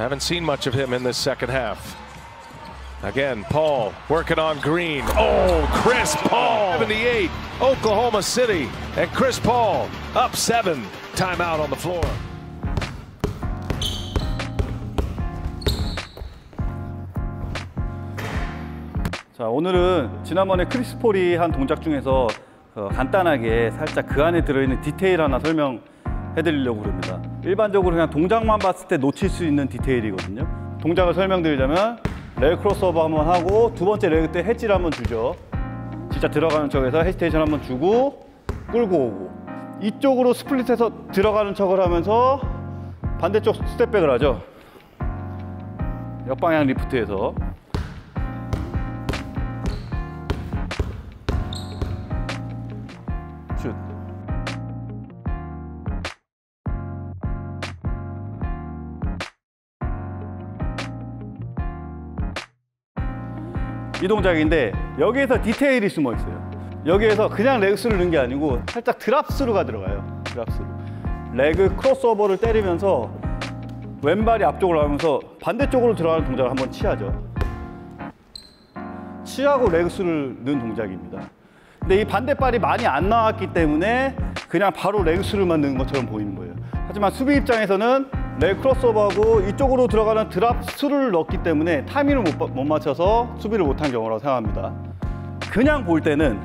Haven't seen much of him in this second half. Again, Paul working on Green. Oh, Chris Paul. 78, Oklahoma City. And Chris Paul up 7. Timeout on the floor. 자, 오늘은 지난번에 크리스 폴이 한 동작 중에서 간단하게 살짝 그 안에 들어있는 디테일 하나 설명해드리려고 합니다. 일반적으로 그냥 동작만 봤을 때 놓칠 수 있는 디테일이거든요. 동작을 설명드리자면 레그 크로스오버 한번 하고 두 번째 레그 때 헤지를 한번 주죠. 진짜 들어가는 척에서 헤지테이션 한번 주고 끌고 오고 이쪽으로 스플릿해서 들어가는 척을 하면서 반대쪽 스텝백을 하죠. 역방향 리프트에서 슛. 이 동작인데 여기에서 디테일이 숨어 있어요. 여기에서 그냥 레그스루 넣는 게 아니고 살짝 드랍스루가 들어가요. 드랍스루. 레그 크로스오버를 때리면서 왼발이 앞쪽으로 가면서 반대쪽으로 들어가는 동작을 한번 취하죠. 취하고 레그스루를 넣는 동작입니다. 근데 이 반대발이 많이 안 나왔기 때문에 그냥 바로 레그스루만 넣는 것처럼 보이는 거예요. 하지만 수비 입장에서는 레그 크로스오버하고 이쪽으로 들어가는 드랍 스루를 넣기 때문에 타이밍을 못 맞춰서 수비를 못한 경우라고 생각합니다. 그냥 볼 때는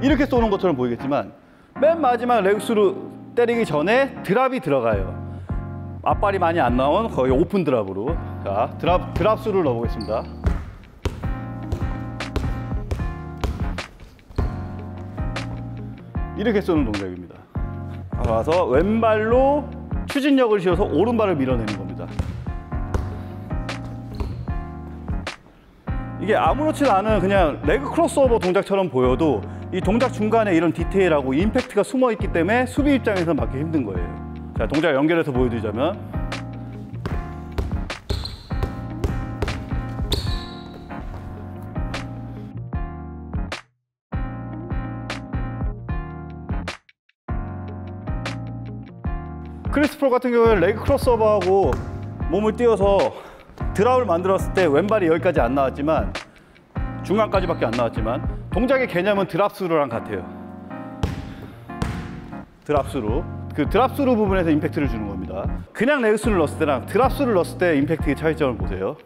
이렇게 쏘는 것처럼 보이겠지만 맨 마지막 레그 스루 때리기 전에 드랍이 들어가요. 앞발이 많이 안 나온 거의 오픈 드랍으로. 자, 드랍 스루를 넣어보겠습니다. 이렇게 쏘는 동작입니다. 와서 왼발로 추진력을 지어서 오른발을 밀어내는 겁니다. 이게 아무렇지 않은 그냥 레그 크로스오버 동작처럼 보여도 이 동작 중간에 이런 디테일하고 임팩트가 숨어 있기 때문에 수비 입장에서는 받기 힘든 거예요. 자, 동작 연결해서 보여드리자면 크리스 폴 같은 경우에는 레그 크로스오버하고 몸을 띄워서 드랍을 만들었을 때 왼발이 여기까지 안 나왔지만 중간까지밖에 안 나왔지만 동작의 개념은 드랍스루랑 같아요. 드랍스루. 그 드랍스루 부분에서 임팩트를 주는 겁니다. 그냥 레그스루를 넣었을 때랑 드랍스루를 넣었을 때 임팩트의 차이점을 보세요.